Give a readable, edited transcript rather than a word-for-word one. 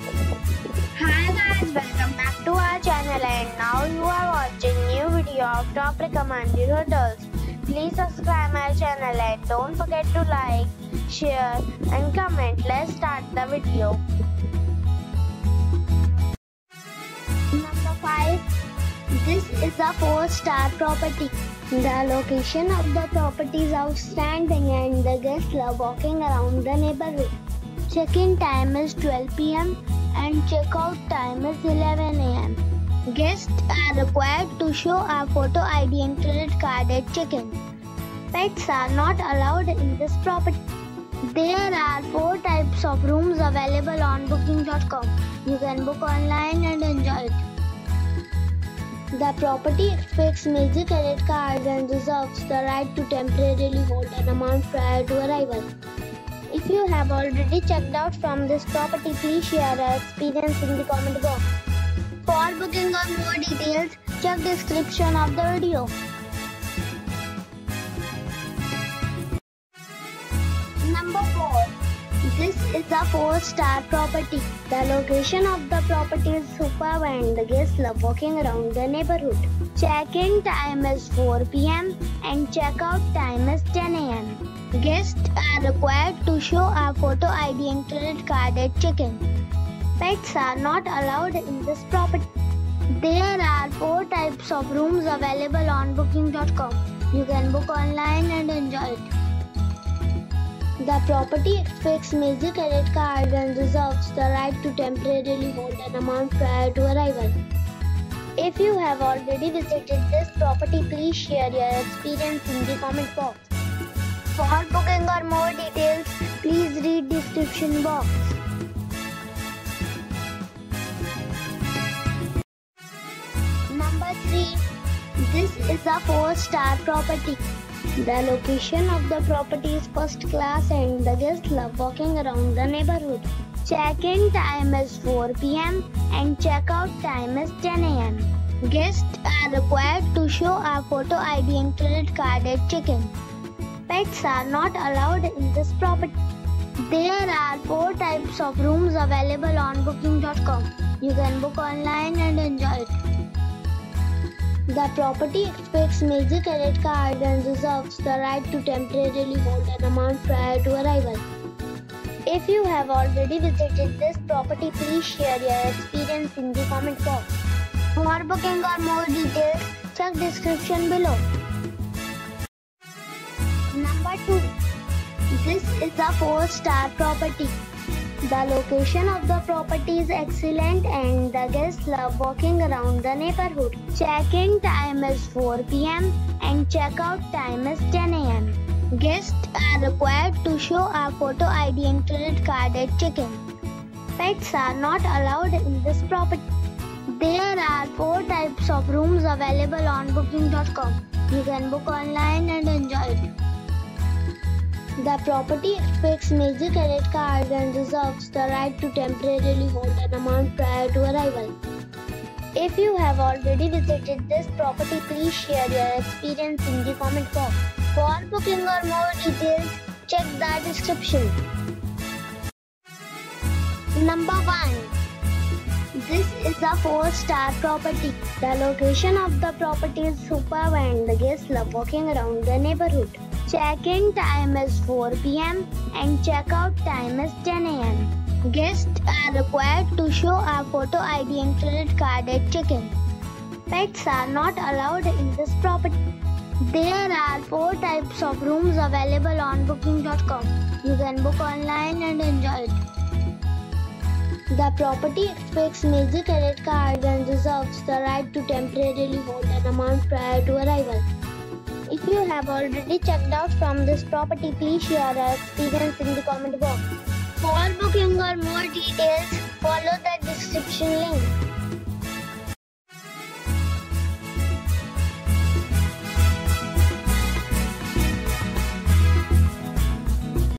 Hi guys, welcome back to our channel and now you are watching new video of top recommended hotels. Please subscribe my channel and don't forget to like, share and comment. Let's start the video. Number 5. This is a 4-star property. The location of the property is outstanding and the guests love walking around the neighborhood. Check-in time is 12 p.m. and check-out time is 11 a.m. Guests are required to show a photo ID and credit card at check-in. Pets are not allowed in this property. There are 4 types of rooms available on booking.com. You can book online and enjoy it. The property expects major credit cards and reserves the right to temporarily hold an amount prior to arrival. If you have already checked out from this property, please share your experience in the comment box. For booking or more details, check description of the video. Number 4. This is a 4-star property. The location of the property is superb and the guests love walking around the neighborhood. Check-in time is 4 p.m. and check-out time is 10 a.m. Guests are required to show a photo ID and credit card at check-in. Pets are not allowed in this property. There are 4 types of rooms available on booking.com. You can book online and enjoy it. The property expects major credit cards and reserves the right to temporarily hold an amount prior to arrival. If you have already visited this property, please share your experience in the comment box. For booking or more details, please read description box. Number 3. This is a 4-star property. The location of the property is first class and the guests love walking around the neighborhood. Check-in time is 4 p.m. and check-out time is 10 a.m. Guests are required to show a photo ID and credit card at check-in. Pets are not allowed in this property. There are 4 types of rooms available on booking.com. You can book online and enjoy it. The property expects major credit cards and reserves the right to temporarily hold an amount prior to arrival. If you have already visited this property, please share your experience in the comment box. For booking or more details, check description below. Number 2. This is a 4-star property. The location of the property is excellent and the guests love walking around the neighborhood. Check-in time is 4 p.m. and check-out time is 10 a.m. Guests are required to show a photo ID and credit card at check-in. Pets are not allowed in this property. There are 4 types of rooms available on booking.com. You can book online and enjoy it. The property expects major credit cards and reserves the right to temporarily hold an amount prior to arrival. If you have already visited this property, please share your experience in the comment box. For booking or more details, check the description. Number 1. This is a 4-star property. The location of the property is superb and the guests love walking around the neighborhood. Check-in time is 4 p.m. and check-out time is 10 a.m. Guests are required to show a photo ID and credit card at check-in. Pets are not allowed in this property. There are 4 types of rooms available on booking.com. You can book online and enjoy it. The property expects major credit cards and reserves the right to temporarily hold an amount prior to arrival. If you have already checked out from this property, please share your experience in the comment box. For booking or more details, follow the description link.